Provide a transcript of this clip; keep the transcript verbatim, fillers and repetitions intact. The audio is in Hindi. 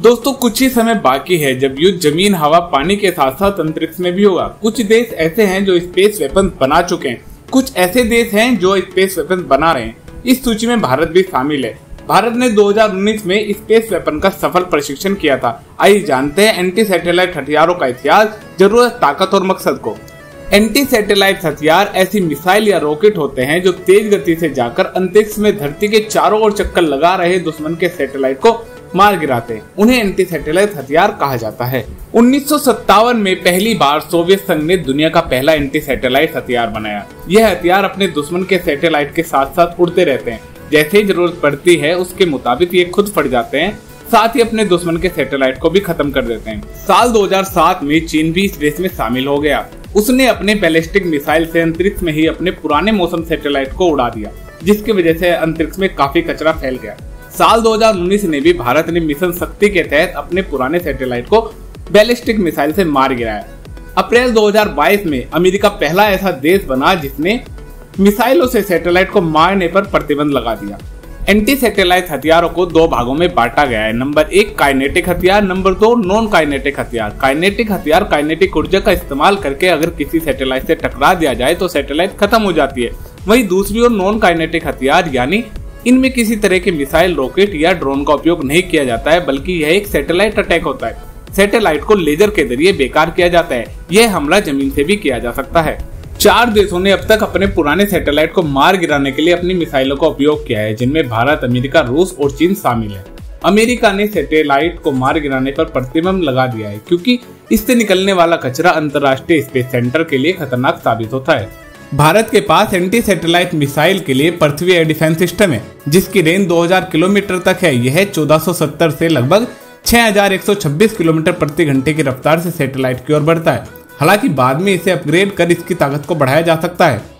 दोस्तों कुछ ही समय बाकी है जब युद्ध जमीन हवा पानी के साथ साथ अंतरिक्ष में भी होगा। कुछ देश ऐसे हैं जो स्पेस वेपन बना चुके हैं, कुछ ऐसे देश हैं जो स्पेस वेपन बना रहे हैं। इस सूची में भारत भी शामिल है। भारत ने दो हज़ार उन्नीस में स्पेस वेपन का सफल प्रशिक्षण किया था। आइए जानते हैं एंटी सैटेलाइट हथियारों का इतिहास, जरूरत, ताकत और मकसद को। एंटी सैटेलाइट हथियार ऐसी मिसाइल या रॉकेट होते हैं जो तेज गति से जाकर अंतरिक्ष में धरती के चारों ओर चक्कर लगा रहे दुश्मन के सैटेलाइट को मार गिराते हैं। उन्हें एंटी सैटेलाइट हथियार कहा जाता है। उन्नीस सौ सत्तावन में पहली बार सोवियत संघ ने दुनिया का पहला एंटी सैटेलाइट हथियार बनाया। यह हथियार अपने दुश्मन के सैटेलाइट के साथ साथ उड़ते रहते हैं, जैसे ही जरूरत पड़ती है उसके मुताबिक ये खुद फट जाते हैं, साथ ही अपने दुश्मन के सैटेलाइट को भी खत्म कर देते हैं। साल दो हज़ार सात में चीन भी इस रेस में शामिल हो गया। उसने अपने बैलिस्टिक मिसाइल से अंतरिक्ष में ही अपने पुराने मौसम सैटेलाइट को उड़ा दिया, जिसकी वजह से अंतरिक्ष में काफी कचरा फैल गया। साल दो हज़ार उन्नीस में भी भारत ने मिशन शक्ति के तहत अपने पुराने सैटेलाइट को बैलिस्टिक मिसाइल से मार गिराया। अप्रैल दो हज़ार बाईस में अमेरिका पहला ऐसा देश बना जिसने मिसाइलों से सैटेलाइट को मारने पर प्रतिबंध लगा दिया। एंटी सैटेलाइट हथियारों को दो भागों में बांटा गया है। नंबर एक काइनेटिक हथियार, नंबर दो नॉन काइनेटिक हथियार। काइनेटिक हथियार काइनेटिक ऊर्जा का इस्तेमाल करके अगर किसी सैटेलाइट से टकरा दिया जाए तो सैटेलाइट खत्म हो जाती है। वहीं दूसरी ओर नॉन काइनेटिक हथियार यानी इनमें किसी तरह के मिसाइल, रॉकेट या ड्रोन का उपयोग नहीं किया जाता है, बल्कि यह एक सैटेलाइट अटैक होता है। सैटेलाइट को लेजर के जरिए बेकार किया जाता है। यह हमला जमीन से भी किया जा सकता है। चार देशों ने अब तक अपने पुराने सैटेलाइट को मार गिराने के लिए अपनी मिसाइलों का उपयोग किया है, जिनमें भारत, अमेरिका, रूस और चीन शामिल है। अमेरिका ने सैटेलाइट को मार गिराने पर प्रतिबंध लगा दिया है, क्योंकि इससे निकलने वाला कचरा अंतर्राष्ट्रीय स्पेस सेंटर के लिए खतरनाक साबित होता है। भारत के पास एंटी सैटेलाइट मिसाइल के लिए पृथ्वी एयर डिफेंस सिस्टम है, जिसकी रेंज दो हज़ार किलोमीटर तक है। यह चौदह सौ सत्तर से लगभग छह हज़ार एक सौ छब्बीस किलोमीटर प्रति घंटे की रफ्तार से सैटेलाइट की ओर बढ़ता है। हालांकि बाद में इसे अपग्रेड कर इसकी ताकत को बढ़ाया जा सकता है।